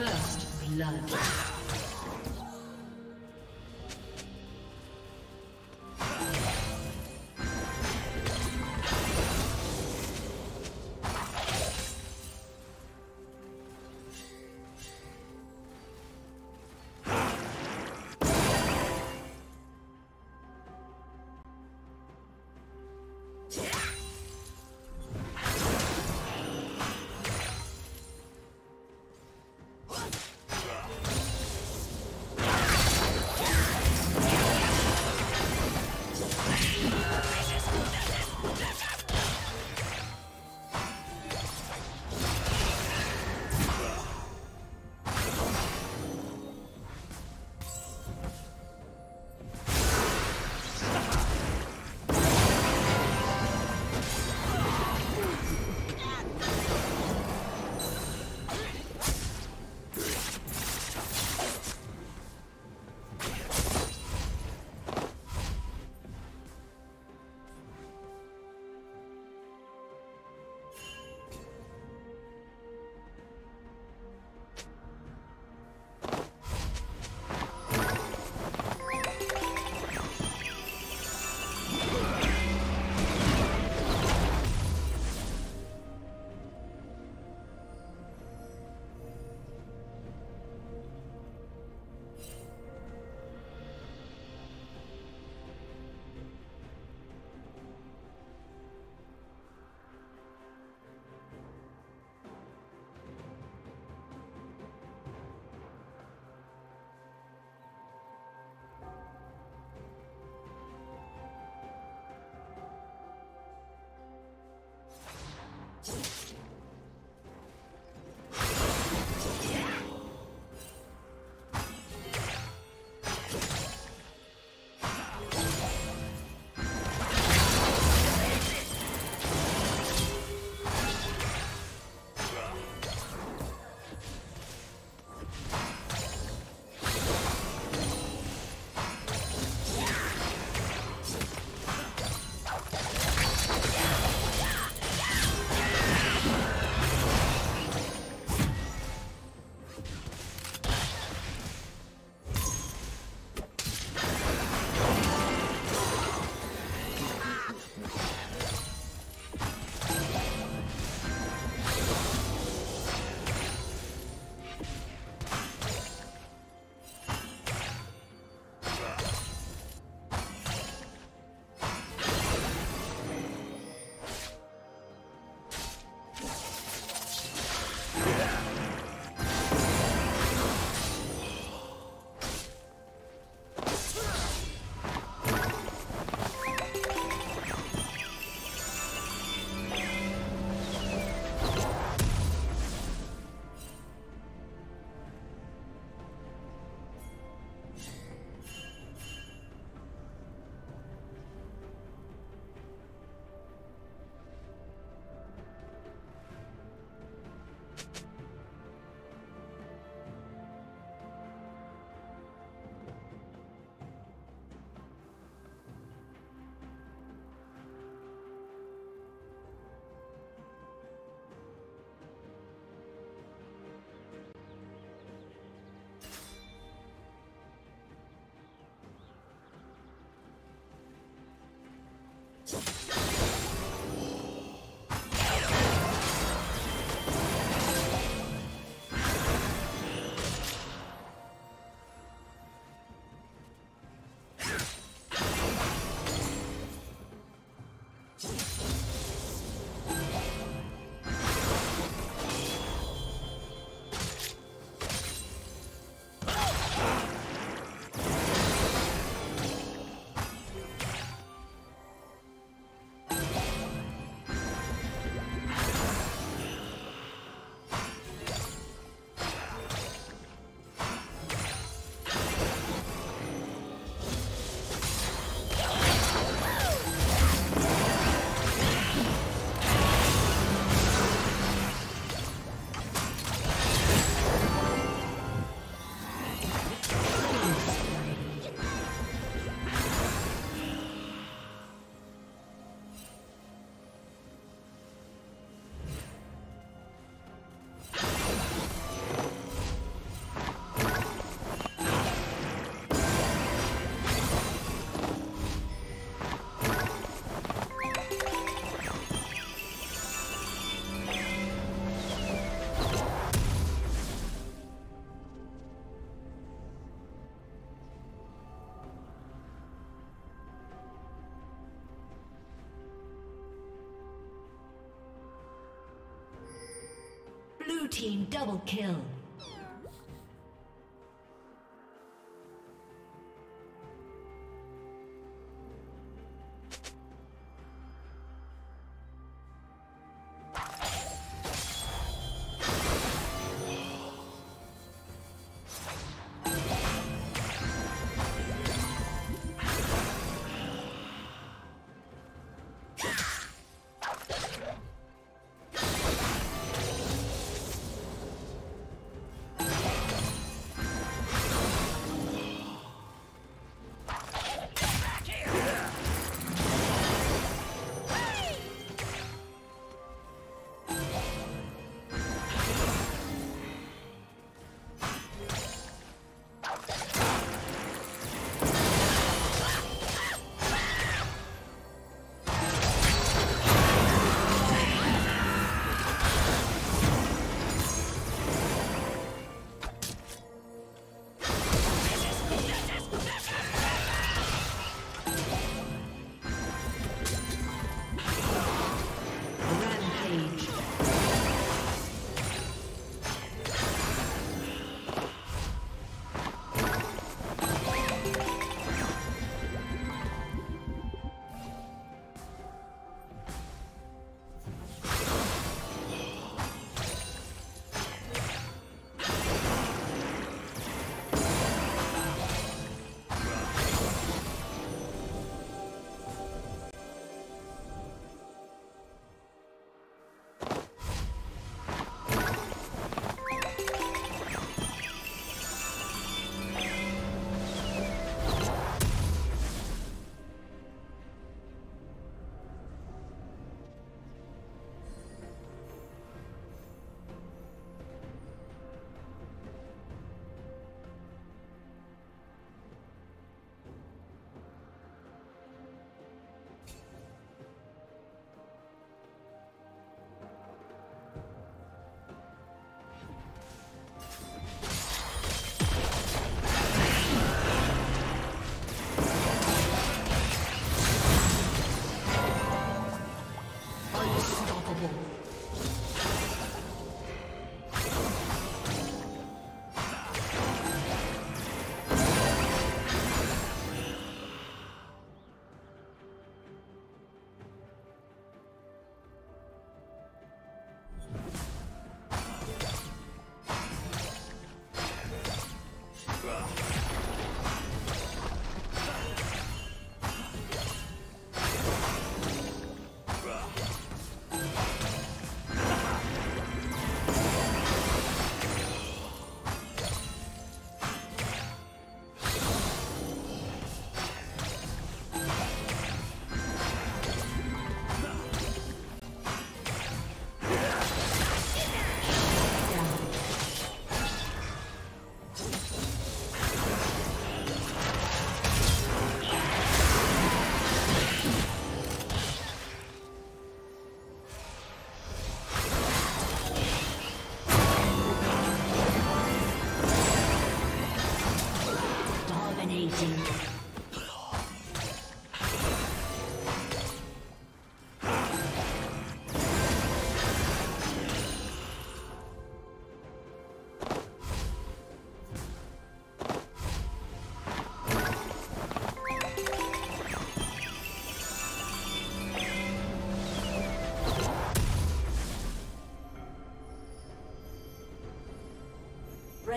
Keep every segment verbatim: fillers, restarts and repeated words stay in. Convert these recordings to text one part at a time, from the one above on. First blood. team double kill.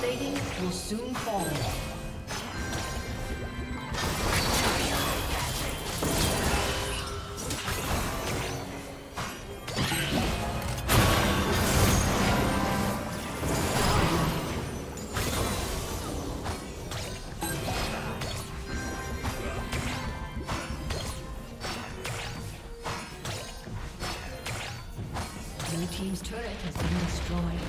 plating will soon fall. Team's turret has been destroyed.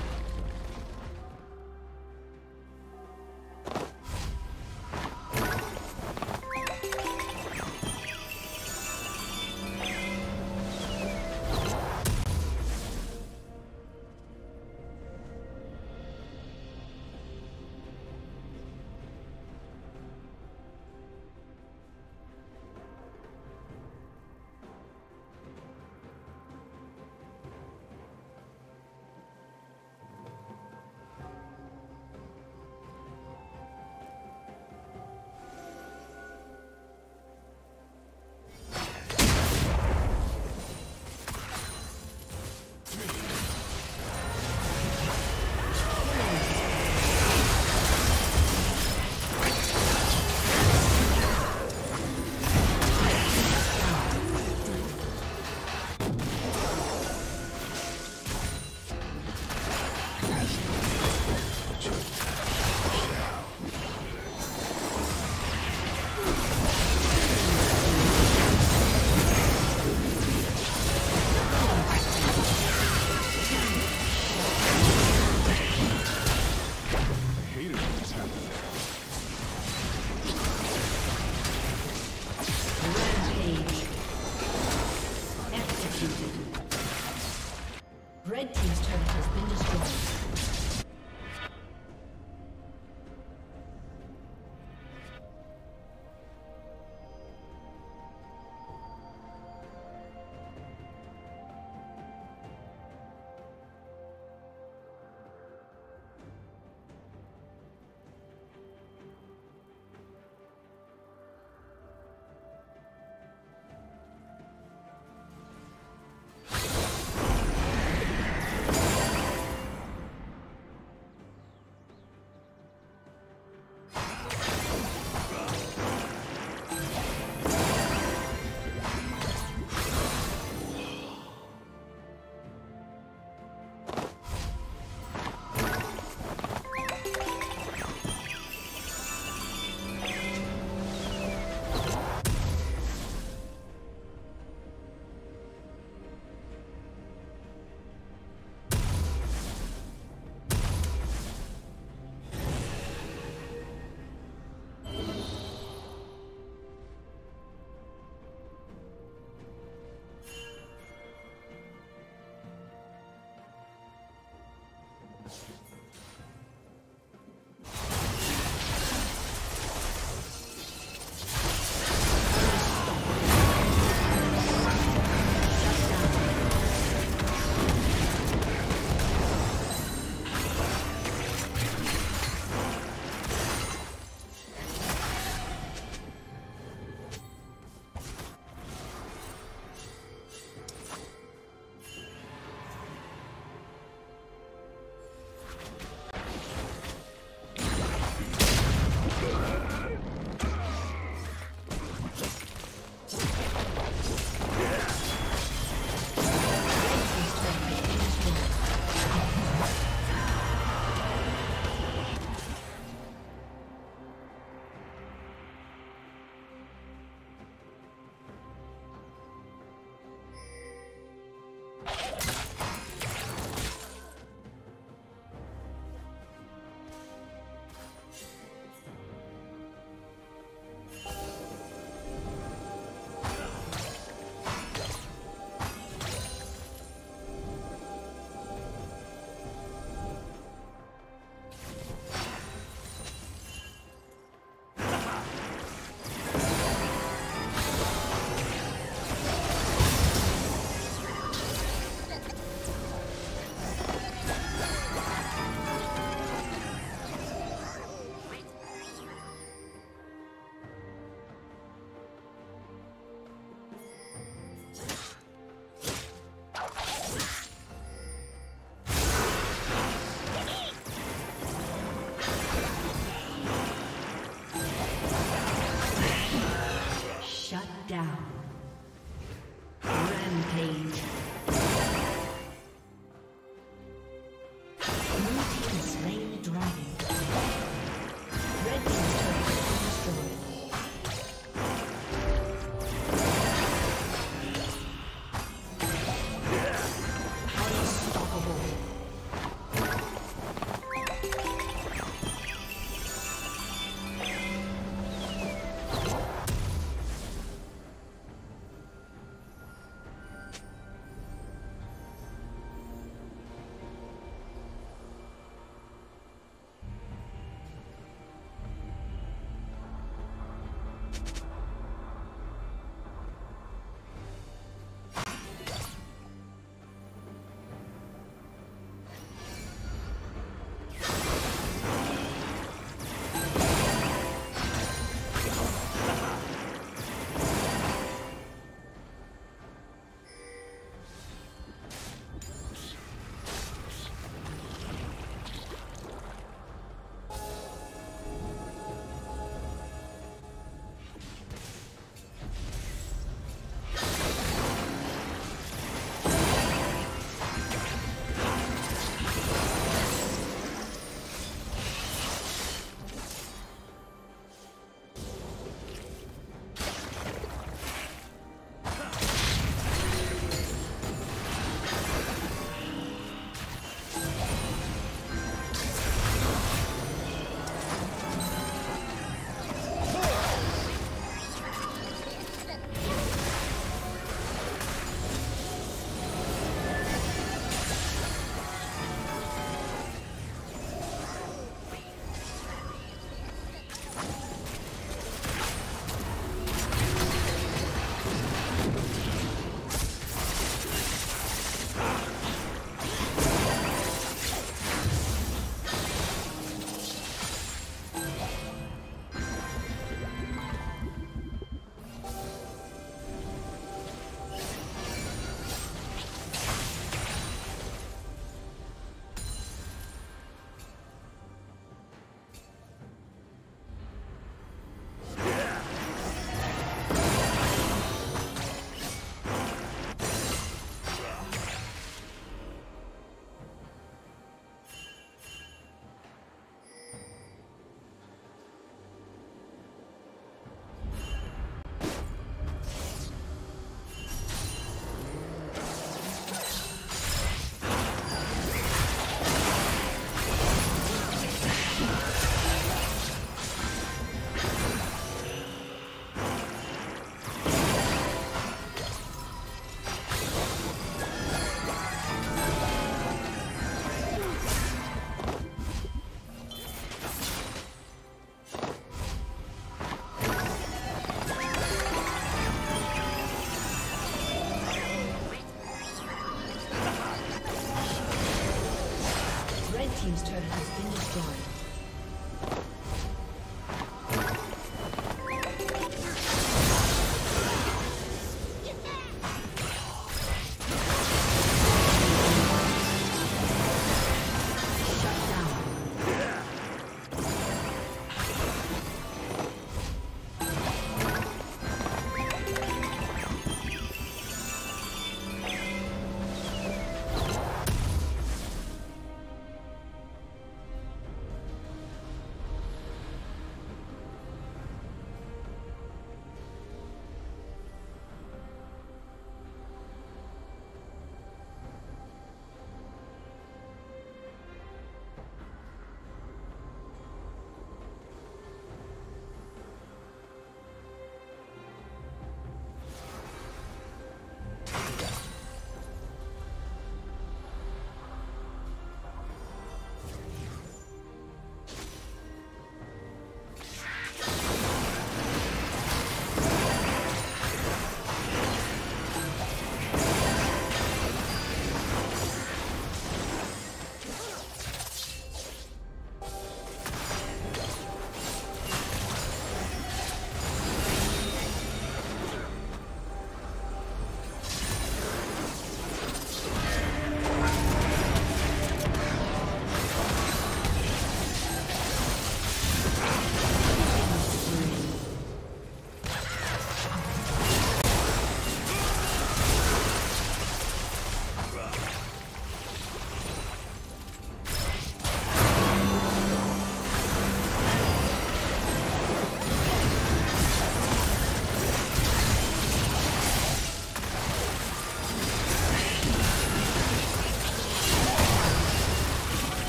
team's turret has been destroyed.